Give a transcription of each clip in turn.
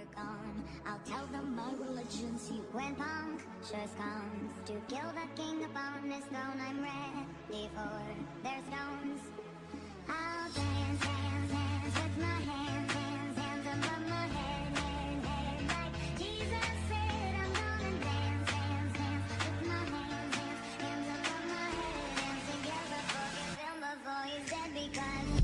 you're gone. I'll tell them my religion's you went punk. Sure as comes to kill the king upon his throne. I'm ready for their stones. I'll dance, dance, dance with my hands, hands, hands above my head, head, head. Like Jesus said, I'm gonna dance, dance, dance with my hands, hands, hands above my head. Dance together, forgive him before he's dead, because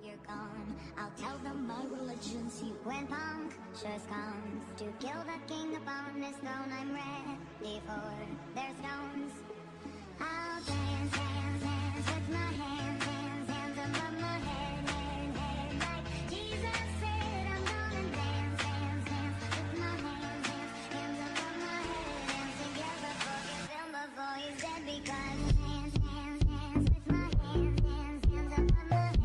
You're gone, I'll tell them my religion's you. When punk shows comes to kill the king upon his throne, I'm ready for their stones. I'll dance, dance, dance with my hands, hands, hands above my head, head, head. Like Jesus said, I'm gonna dance, dance, dance with my hands, hands, hands above my head. Dance together for your film before he's dead, because hands, hands, hands with my hands, hands, hands above my head.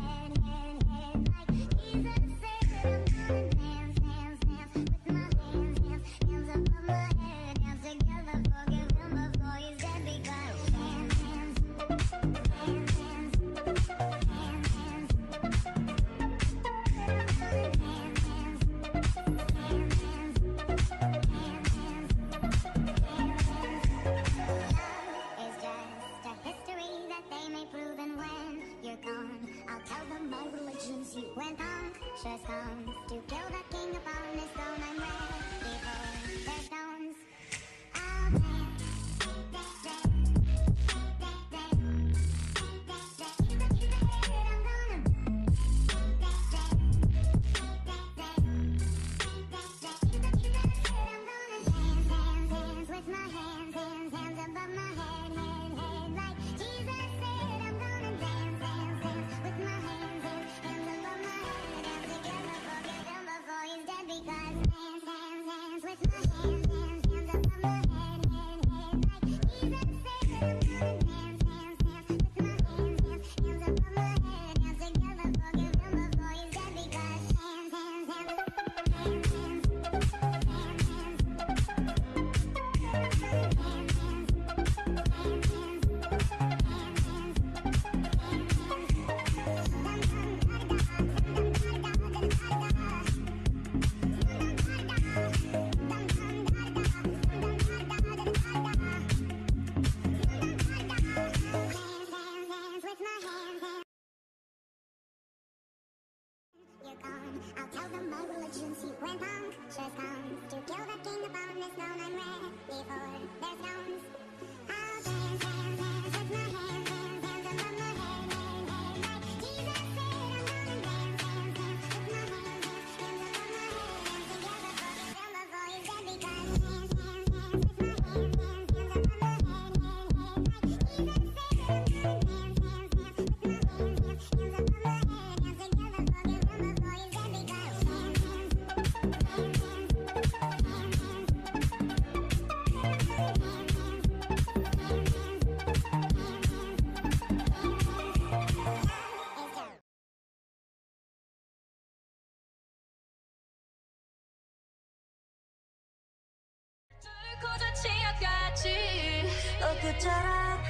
꽃처럼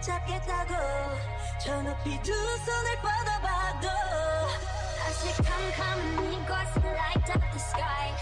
잡겠다고 저 높이 두 손을 뻗어봐도 다시 come come me go like the sky